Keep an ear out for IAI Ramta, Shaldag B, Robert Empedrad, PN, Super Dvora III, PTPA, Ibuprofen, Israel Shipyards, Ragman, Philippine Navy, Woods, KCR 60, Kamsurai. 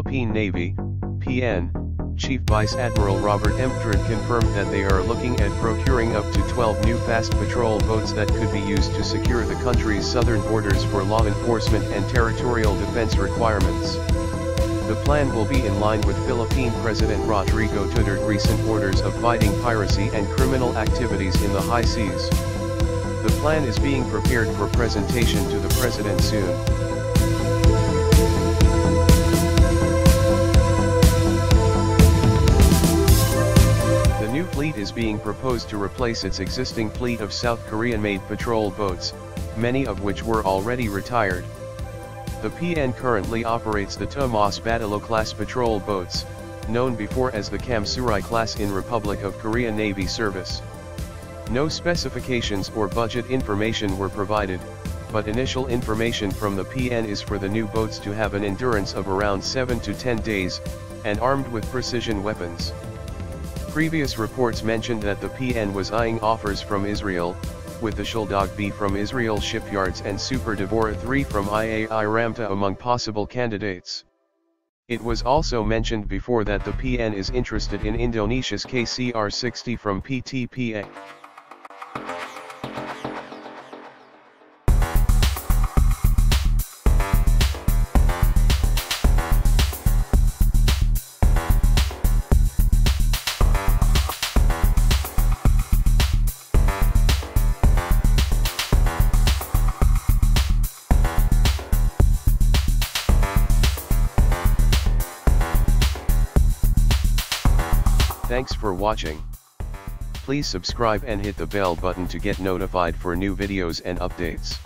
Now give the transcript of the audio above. Philippine Navy, PN, Chief Vice Admiral Robert Empedrad confirmed that they are looking at procuring up to 12 new fast patrol boats that could be used to secure the country's southern borders for law enforcement and territorial defense requirements. The plan will be in line with Philippine President Rodrigo Duterte's recent orders of fighting piracy and criminal activities in the high seas. The plan is being prepared for presentation to the President soon. The fleet is being proposed to replace its existing fleet of South Korean-made patrol boats, many of which were already retired. The PN currently operates the Tomas Batalo-class patrol boats, known before as the Kamsurai class in Republic of Korea Navy service. No specifications or budget information were provided, but initial information from the PN is for the new boats to have an endurance of around 7 to 10 days, and armed with precision weapons. Previous reports mentioned that the PN was eyeing offers from Israel, with the Shaldag B from Israel Shipyards and Super Dvora III from IAI Ramta among possible candidates. It was also mentioned before that the PN is interested in Indonesia's KCR 60 from PTPA. Thanks for watching. Please subscribe and hit the bell button to get notified for new videos and updates.